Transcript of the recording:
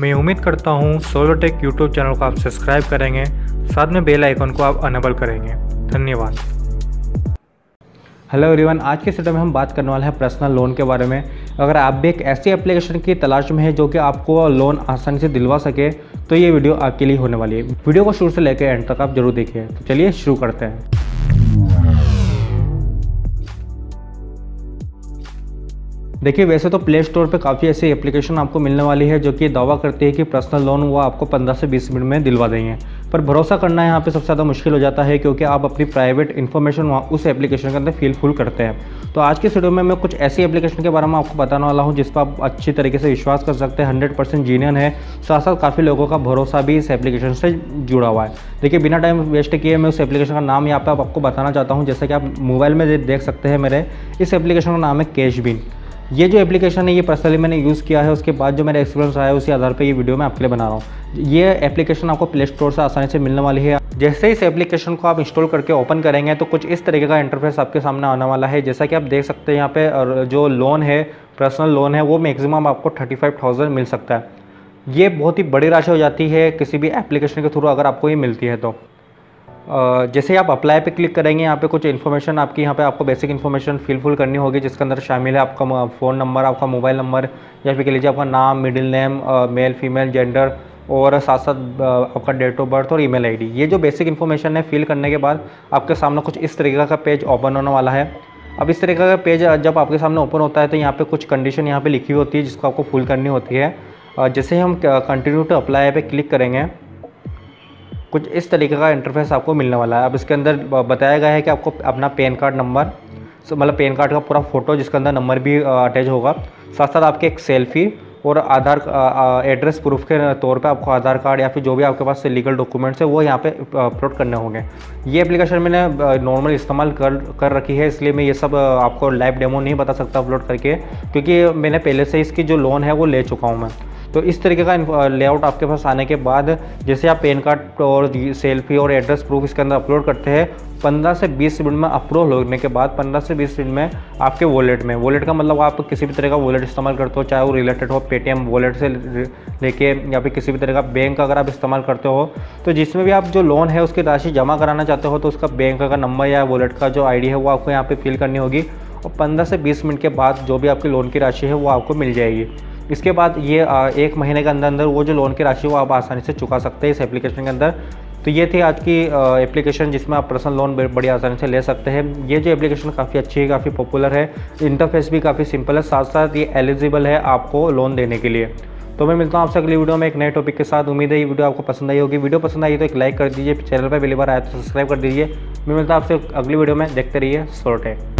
मैं उम्मीद करता हूँ सोलो टेक यूट्यूब चैनल को आप सब्सक्राइब करेंगे, साथ में बेल आइकन को आप अनेबल करेंगे। धन्यवाद। हेलो एवरीवन, आज के वीडियो में हम बात करने वाले हैं पर्सनल लोन के बारे में। अगर आप भी एक ऐसी एप्लीकेशन की तलाश में है जो कि आपको लोन आसानी से दिलवा सके तो ये वीडियो आपके लिए होने वाली है। वीडियो को शुरू से लेकर एंड तक आप जरूर देखिए। तो चलिए शुरू करते हैं। देखिए, वैसे तो प्ले स्टोर पर काफ़ी ऐसी एप्लीकेशन आपको मिलने वाली है जो कि दावा करती है कि पर्सनल लोन वो आपको 15 से 20 मिनट में दिलवा देंगे, पर भरोसा करना यहाँ पे सबसे ज़्यादा मुश्किल हो जाता है क्योंकि आप अपनी प्राइवेट इन्फॉर्मेशन वहाँ उस एप्लीकेशन के अंदर फील करते हैं। तो आज के वीडियो में मैं कुछ ऐसी एप्लीकेशन के बारे में आपको बताने वाला हूँ जिस पर आप अच्छी तरीके से विश्वास कर सकते हैं। 100% जीनियन है, साथ साथ काफ़ी लोगों का भरोसा भी इस एप्लीकेशन से जुड़ा हुआ है। देखिए, बिना टाइम वेस्ट किए मैं उस एप्लीकेशन का नाम यहाँ पर आपको बताना चाहता हूँ। जैसे कि आप मोबाइल में देख सकते हैं मेरे, इस एप्लीकेशन का नाम है कैशबीन। ये जो एप्लीकेशन है ये पर्सनली मैंने यूज़ किया है, उसके बाद जो मेरा एक्सपीरियंस आया उसी आधार पर ये वीडियो मैं आपके लिए बना रहा हूँ। ये एप्लीकेशन आपको प्ले स्टोर से आसानी से मिलने वाली है। जैसे इस एप्लीकेशन को आप इंस्टॉल करके ओपन करेंगे तो कुछ इस तरीके का इंटरफेस आपके सामने आने वाला है। जैसा कि आप देख सकते हैं यहाँ पे, और जो लोन है, पर्सनल लोन है, वो मैक्सिमम आपको 35,000 मिल सकता है। ये बहुत ही बड़ी राशि हो जाती है किसी भी एप्लीकेशन के थ्रू अगर आपको ये मिलती है तो। जैसे आप अप्लाई पे क्लिक करेंगे, यहाँ पे कुछ इन्फॉर्मेशन आपकी, यहाँ पे आपको बेसिक इन्फॉर्मेशन फिलफुल करनी होगी जिसके अंदर शामिल है आपका फ़ोन नंबर, आपका मोबाइल नंबर, या फिर कह लीजिए आपका नाम, middle name, male, female, gender, और साथ साथ आपका डेट ऑफ बर्थ और ईमेल आईडी। ये जो बेसिक इन्फॉर्मेशन है फिल करने के बाद आपके सामने कुछ इस तरीके का पेज ओपन होने वाला है। अब इस तरीके का पेज जब आपके सामने ओपन होता है तो यहाँ पर कुछ कंडीशन यहाँ पर लिखी हुई होती है जिसको आपको फुल करनी होती है। जैसे हम कंटिन्यू टू अप्लाई पे क्लिक करेंगे, कुछ इस तरीके का इंटरफेस आपको मिलने वाला है। अब इसके अंदर बताया गया है कि आपको अपना पैन कार्ड नंबर, मतलब पैन कार्ड का पूरा फ़ोटो जिसके अंदर नंबर भी अटैच होगा, साथ साथ आपके एक सेल्फ़ी और आधार एड्रेस प्रूफ के तौर पे आपको आधार कार्ड या फिर जो भी आपके पास से लीगल डॉक्यूमेंट्स है वो यहाँ पे अपलोड करने होंगे। ये एप्लीकेशन मैंने नॉर्मल इस्तेमाल कर रखी है, इसलिए मैं ये सब आपको लाइव डेमो नहीं बता सकता अपलोड करके, क्योंकि मैंने पहले से इसकी जो लोन है वो ले चुका हूँ मैं। तो इस तरीके का लेआउट आपके पास आने के बाद जैसे आप पैन कार्ड और सेल्फी और एड्रेस प्रूफ इसके अंदर अपलोड करते हैं, 15 से 20 मिनट में अपलोड होने के बाद 15 से 20 मिनट में आपके वॉलेट का मतलब आप किसी भी तरह का वॉलेट इस्तेमाल करते हो, चाहे वो रिलेटेड हो पेटीएम वॉलेट से लेके या फिर किसी भी तरह का बैंक अगर आप इस्तेमाल करते हो, तो जिसमें भी आप जो लोन है उसकी राशि जमा कराना चाहते हो तो उसका बैंक का नंबर या वॉलेट का जो आईडी है वो आपको यहाँ पर फिल करनी होगी और 15 से 20 मिनट के बाद जो भी आपकी लोन की राशि है वो आपको मिल जाएगी। इसके बाद ये एक महीने के अंदर अंदर वो जो लोन की राशि वो आप आसानी से चुका सकते हैं इस एप्लीकेशन के अंदर। तो ये थी आज की एप्लीकेशन जिसमें आप पर्सनल लोन बड़ी आसानी से ले सकते हैं। ये जो एप्लीकेशन काफ़ी अच्छी है, काफ़ी पॉपुलर है, इंटरफेस भी काफ़ी सिंपल है, साथ साथ ये एलिजिबल है आपको लोन देने के लिए। तो मैं मिलता हूँ आपसे अगली वीडियो में एक नए टॉपिक के साथ। उम्मीद है ये वीडियो आपको पसंद आई होगी। वीडियो पसंद आई तो एक लाइक कर दीजिए, चैनल पर पहली बार आया तो सब्सक्राइब कर दीजिए। मैं मिलता हूँ आपसे अगली वीडियो में। देखते रहिए सोलो टेक।